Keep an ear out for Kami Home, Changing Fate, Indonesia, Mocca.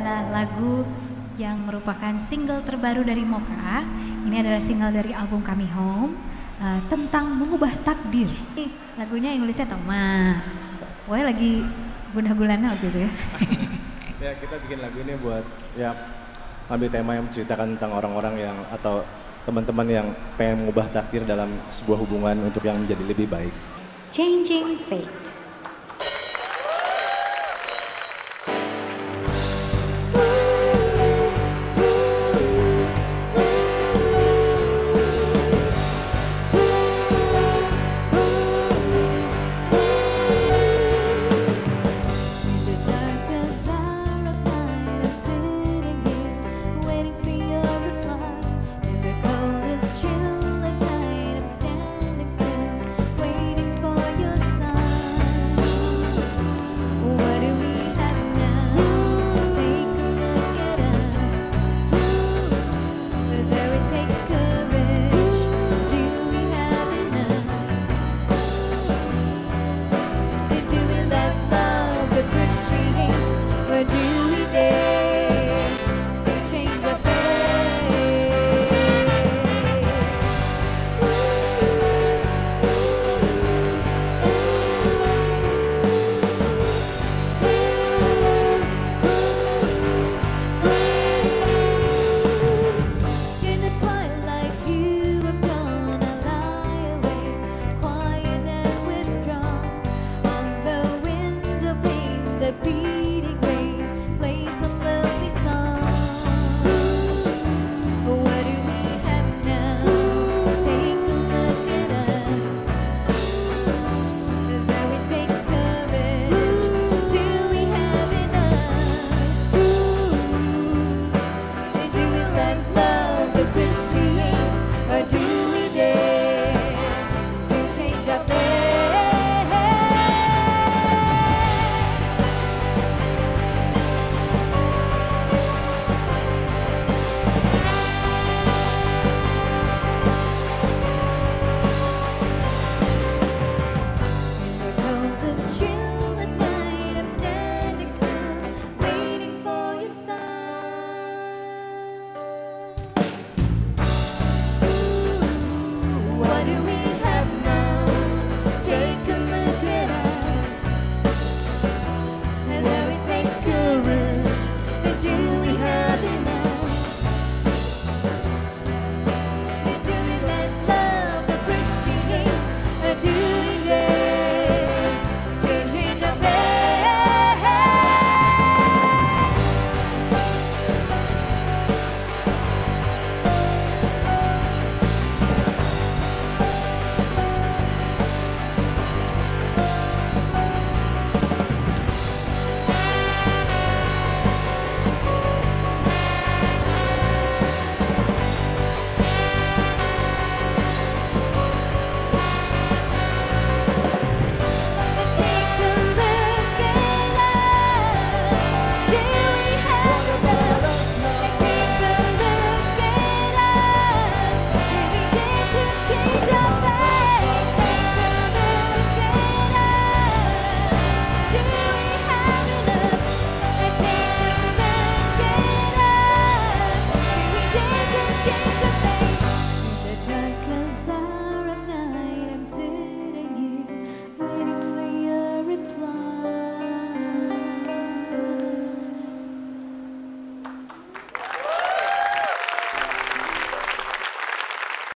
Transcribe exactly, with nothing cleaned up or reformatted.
adalah lagu yang merupakan single terbaru dari Mocca. Ini adalah single dari album Kami Home uh, tentang mengubah takdir. Eh, lagunya Indonesia Toma. Pokoknya lagi gundah-gulana waktu itu ya. Ya, kita bikin lagu ini buat ya ambil tema yang menceritakan tentang orang-orang yang atau teman-teman yang pengen mengubah takdir dalam sebuah hubungan untuk yang menjadi lebih baik. Changing Fate. Let